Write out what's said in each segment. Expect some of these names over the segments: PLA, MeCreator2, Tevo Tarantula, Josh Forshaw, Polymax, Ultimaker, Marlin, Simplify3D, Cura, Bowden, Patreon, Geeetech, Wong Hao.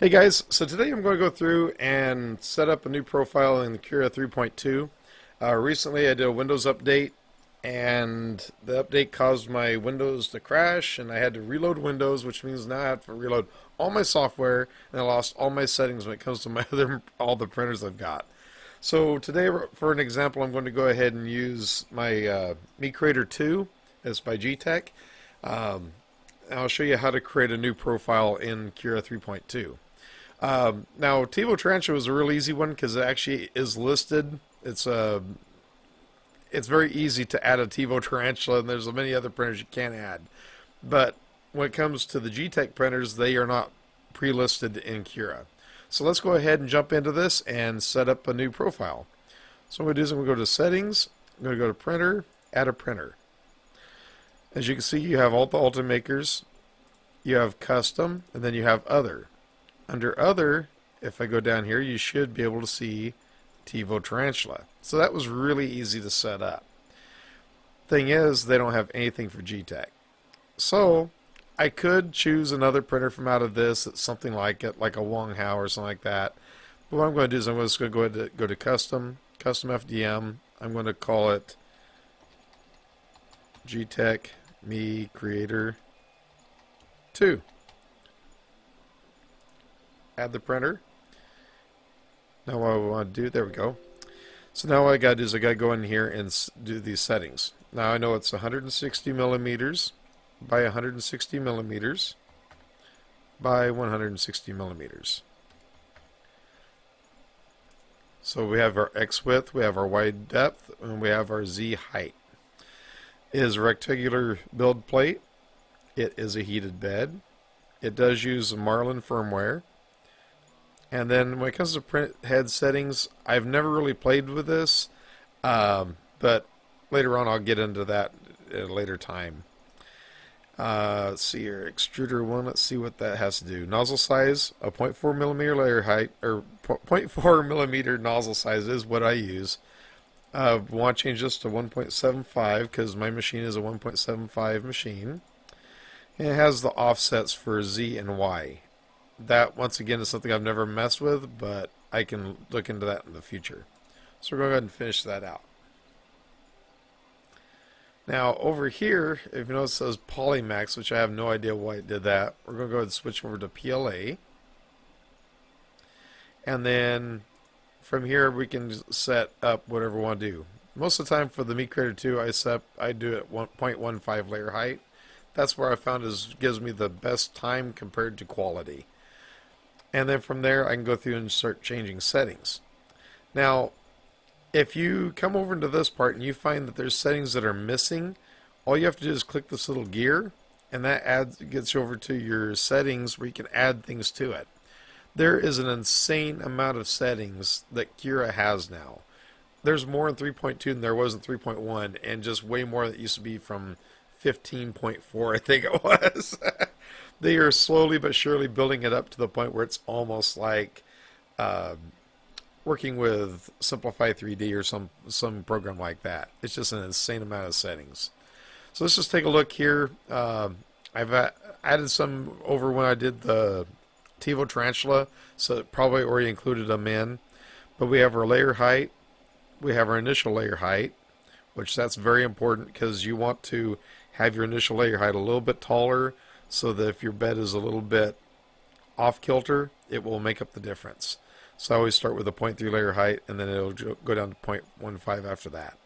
Hey guys, so today I'm going to go through and set up a new profile in the Cura 3.2. Recently I did a Windows update, and the update caused my Windows to crash, and I had to reload Windows, which means now I have to reload all my software, and I lost all my settings when it comes to my all the printers I've got. So today, for an example, I'm going to go ahead and use my MeCreator2. It's by Geeetech. I'll show you how to create a new profile in Cura 3.2. Now, Tevo Tarantula was a real easy one because it actually is listed. It's very easy to add a Tevo Tarantula, and there's many other printers you can add. But when it comes to the Geeetech printers, they are not pre-listed in Cura. So let's go ahead and jump into this and set up a new profile. So what we do is I'm going to go to Settings, I'm going to go to Printer, Add a Printer. As you can see, you have all the Ultimakers, you have Custom, and then you have Other. Under Other, if I go down here, you should be able to see Tevo Tarantula. So that was really easy to set up. Thing is, they don't have anything for Geeetech. So I could choose another printer from out of this that's something like it, like a Wong Hao or something like that. But what I'm going to do is I'm just going to go to Custom, Custom FDM. I'm going to call it Geeetech MeCreator2. Add the printer. Now what I want to do, there we go. So now what I got to do is I got to go in here and do these settings. Now I know it's 160 millimeters by 160 millimeters by 160 millimeters. So we have our X width, we have our Y depth, and we have our Z height. It is a rectangular build plate. It is a heated bed. It does use Marlin firmware. And then when it comes to print head settings, I've never really played with this, but later on I'll get into that at a later time. Let's see here, extruder 1, let's see what that has to do. Nozzle size, a 0.4 millimeter layer height, or 0.4 millimeter nozzle size is what I use. I want to change this to 1.75 because my machine is a 1.75 machine. And it has the offsets for Z and Y. That, once again, is something I've never messed with, but I can look into that in the future. So we're going to go ahead and finish that out. Now, over here, if you notice, it says Polymax, which I have no idea why it did that. We're going to go ahead and switch over to PLA. And then from here, we can set up whatever we want to do. Most of the time for the MeCreator2, I do it at 1.15 layer height. That's where I found gives me the best time compared to quality. And then from there, I can go through and start changing settings. Now, if you come over into this part and you find that there's settings that are missing, all you have to do is click this little gear, and that gets you over to your settings where you can add things to it. There is an insane amount of settings that Cura has now. There's more in 3.2 than there was in 3.1, and just way more that used to be from 15.4, I think it was. They are slowly but surely building it up to the point where it's almost like working with Simplify3D or some program like that. It's just an insane amount of settings. So let's just take a look here. I've added some over when I did the Tevo Tarantula, so it probably already included them in. But we have our layer height, we have our initial layer height, which that's very important because you want to have your initial layer height a little bit taller so that if your bed is a little bit off kilter, it will make up the difference. So I always start with a 0.3 layer height, and then it'll go down to 0.15 after that.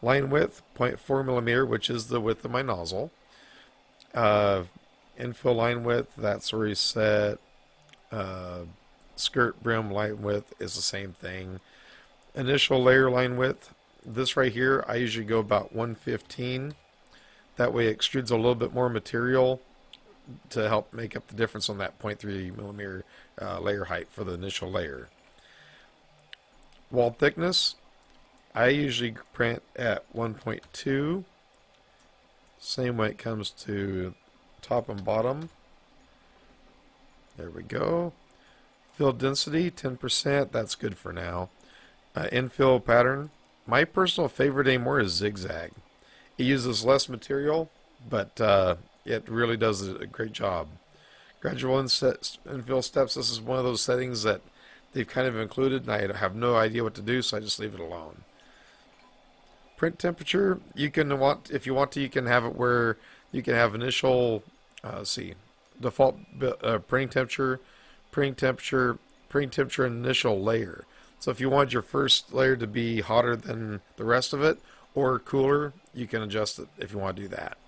Line width, 0.4 millimeter, which is the width of my nozzle. Infill line width, that's where you set. Skirt brim line width is the same thing. Initial layer line width, this right here, I usually go about 115. That way it extrudes a little bit more material to help make up the difference on that 0.3 millimeter layer height for the initial layer. Wall thickness, I usually print at 1.2. Same way it comes to top and bottom. There we go. Fill density 10%, that's good for now. Infill pattern, my personal favorite anymore is zigzag. It uses less material, but it really does a great job. Gradual infill steps, this is one of those settings that they've kind of included, and I have no idea what to do, so I just leave it alone. Print temperature, you can want, if you want to, you can have it where you can have initial, default printing temperature, and initial layer. So if you want your first layer to be hotter than the rest of it or cooler, you can adjust it if you want to do that.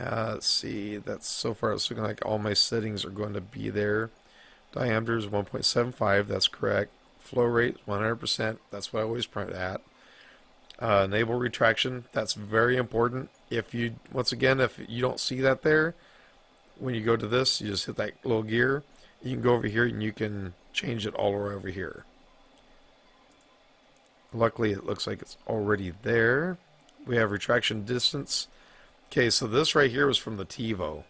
Let's see, that's so far it's looking like all my settings are going to be there. Diameter is 1.75, that's correct. Flow rate 100%, that's what I always print at. Enable retraction, that's very important. If you, once again, if you don't see that there, when you go to this, you just hit that little gear. You can go over here and you can change it all over here. Luckily, it looks like it's already there. We have retraction distance. Okay, so this right here was from the Tevo.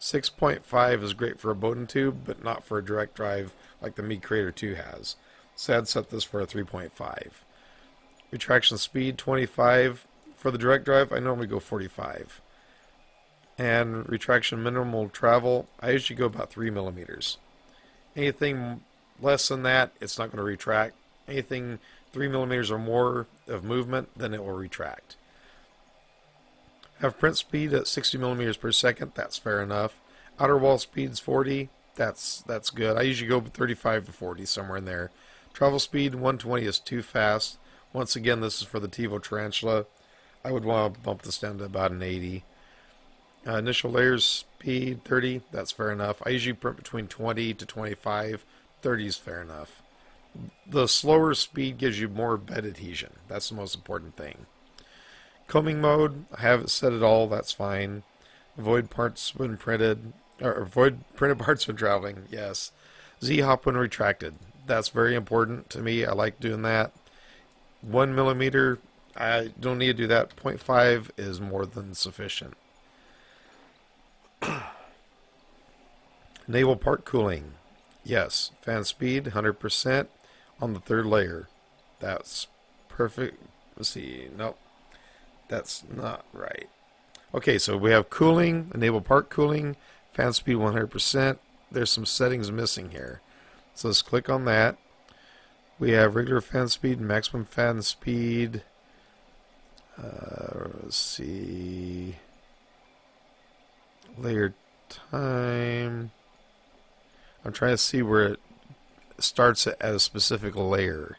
6.5 is great for a Bowden tube, but not for a direct drive like the MeCreator2 has. So I'd set this for a 3.5. Retraction speed, 25. For the direct drive, I normally go 45. And retraction minimal travel, I usually go about 3 millimeters. Anything less than that, it's not going to retract. Anything 3 millimeters or more of movement, then it will retract. Have print speed at 60 millimeters per second. That's fair enough. Outer wall speed's 40. That's good. I usually go 35 to 40, somewhere in there. Travel speed 120 is too fast. Once again, this is for the Tevo Tarantula. I would want to bump this down to about an 80. Initial layers speed 30. That's fair enough. I usually print between 20 to 25. 30 is fair enough. The slower speed gives you more bed adhesion. That's the most important thing. Combing mode, I have it set at all, that's fine. Avoid parts when printed, or avoid printed parts when traveling, yes. Z-hop when retracted, that's very important to me, I like doing that. 1 millimeter, I don't need to do that, 0.5 is more than sufficient. Enable part cooling, yes. Fan speed, 100% on the third layer, that's perfect. Let's see, nope. That's not right. Okay, so we have cooling, enable part cooling, fan speed 100%. There's some settings missing here. So let's click on that. We have regular fan speed, maximum fan speed. Let's see. Layer time. I'm trying to see where it starts at a specific layer.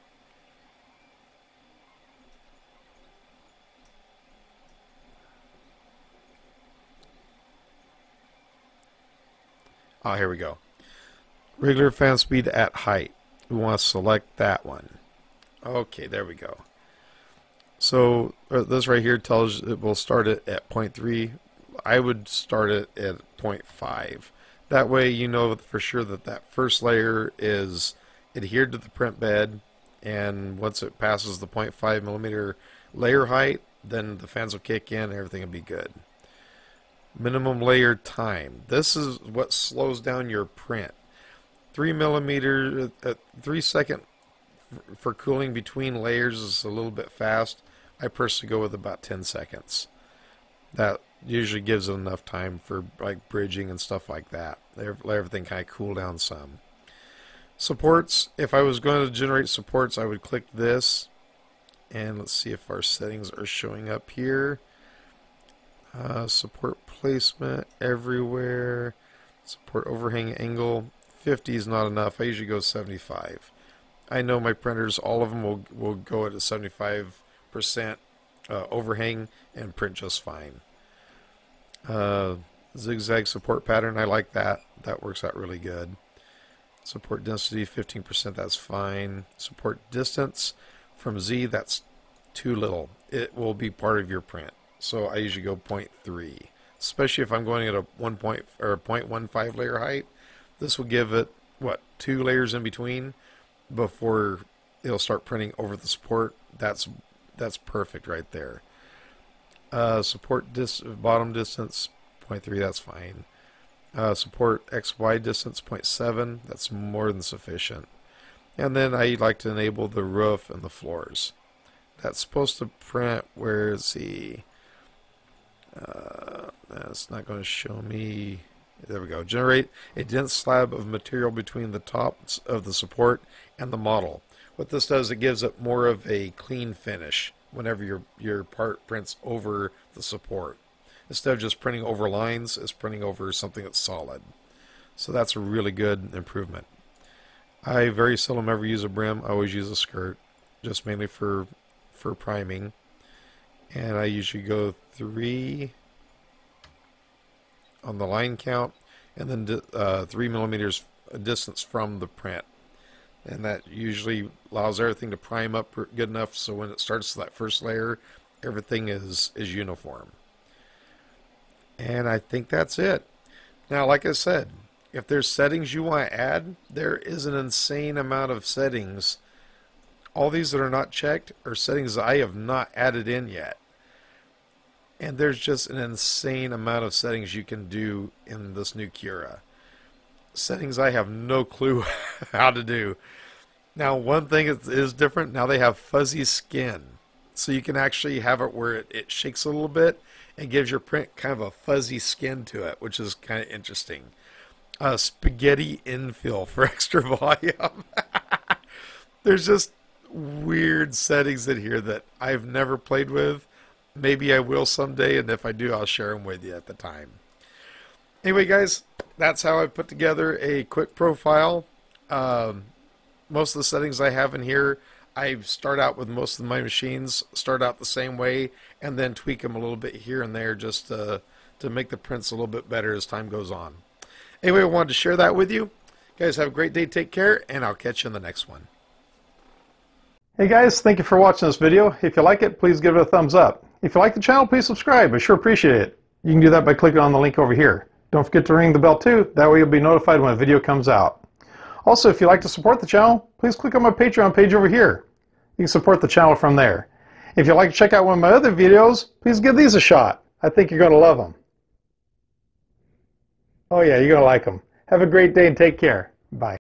Oh, here we go. Regular fan speed at height. We want to select that one. Okay, there we go. So this right here tells it will start it at 0.3. I would start it at 0.5. That way you know for sure that that first layer is adhered to the print bed, and once it passes the 0.5 millimeter layer height, then the fans will kick in and everything will be good. Minimum layer time. This is what slows down your print. 3 millimeter, 3 second for cooling between layers is a little bit fast. I personally go with about 10 seconds. That usually gives it enough time for like bridging and stuff like that. Let everything kind of cool down some. Supports. If I was going to generate supports, I would click this. And let's see if our settings are showing up here. Support placement everywhere, support overhang angle, 50 is not enough, I usually go 75. I know my printers, all of them will go at a 75% overhang and print just fine. Zigzag support pattern, I like that, that works out really good. Support density 15%, that's fine. Support distance from Z, that's too little, it will be part of your print. So I usually go 0.3, especially if I'm going at a 0.15 layer height. This will give it, what, 2 layers in between before it'll start printing over the support. That's perfect right there. Support bottom distance, 0.3, that's fine. Support XY distance, 0.7, that's more than sufficient. And then I like to enable the roof and the floors. That's supposed to print, where is the... that's not going to show me There we go. Generate a dense slab of material between the tops of the support and the model. What this does, it gives it more of a clean finish whenever your part prints over the support. Instead of just printing over lines, it's printing over something that's solid. So that's a really good improvement. I very seldom ever use a brim. I always use a skirt, just mainly for priming. And I usually go 3 on the line count, and then 3 millimeters distance from the print. And that usually allows everything to prime up good enough so when it starts that first layer, everything is uniform. And I think that's it. Now, like I said, if there's settings you want to add, there is an insane amount of settings. All these that are not checked are settings that I have not added in yet. And there's just an insane amount of settings you can do in this new Cura. Settings I have no clue how to do. Now, one thing is different. Now they have fuzzy skin. So you can actually have it where it shakes a little bit and gives your print kind of a fuzzy skin to it, which is kind of interesting. Spaghetti infill for extra volume. There's just weird settings in here that I've never played with. Maybe I will someday, and if I do, I'll share them with you at the time. Anyway, guys, that's how I put together a quick profile. Most of the settings I have in here, I start out with most of my machines, start out the same way, and then tweak them a little bit here and there just to make the prints a little bit better as time goes on. Anyway, I wanted to share that with you. Guys, have a great day, take care, and I'll catch you in the next one. Hey guys, thank you for watching this video. If you like it, please give it a thumbs up. If you like the channel, please subscribe. I sure appreciate it. You can do that by clicking on the link over here. Don't forget to ring the bell too. That way you'll be notified when a video comes out. Also, if you'd like to support the channel, please click on my Patreon page over here. You can support the channel from there. If you'd like to check out one of my other videos, please give these a shot. I think you're going to love them. Oh yeah, you're going to like them. Have a great day and take care. Bye.